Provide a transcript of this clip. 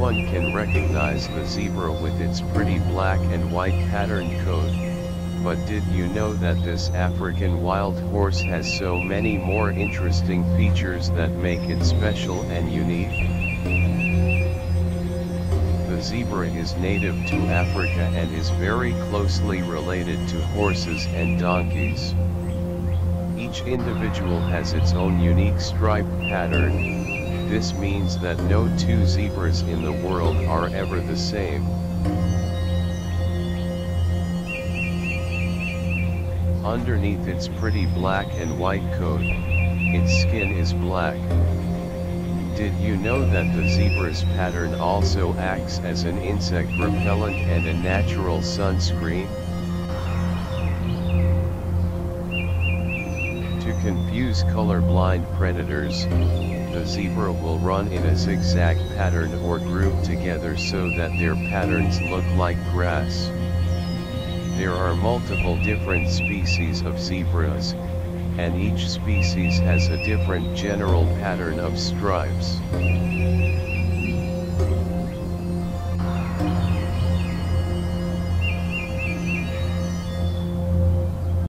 Everyone can recognize the zebra with its pretty black and white patterned coat, but did you know that this African wild horse has so many more interesting features that make it special and unique? The zebra is native to Africa and is very closely related to horses and donkeys. Each individual has its own unique stripe pattern. This means that no two zebras in the world are ever the same. Underneath its pretty black and white coat, its skin is black. Did you know that the zebra's pattern also acts as an insect repellent and a natural sunscreen? To confuse colorblind predators, the zebra will run in a zigzag pattern or group together so that their patterns look like grass. There are multiple different species of zebras, and each species has a different general pattern of stripes.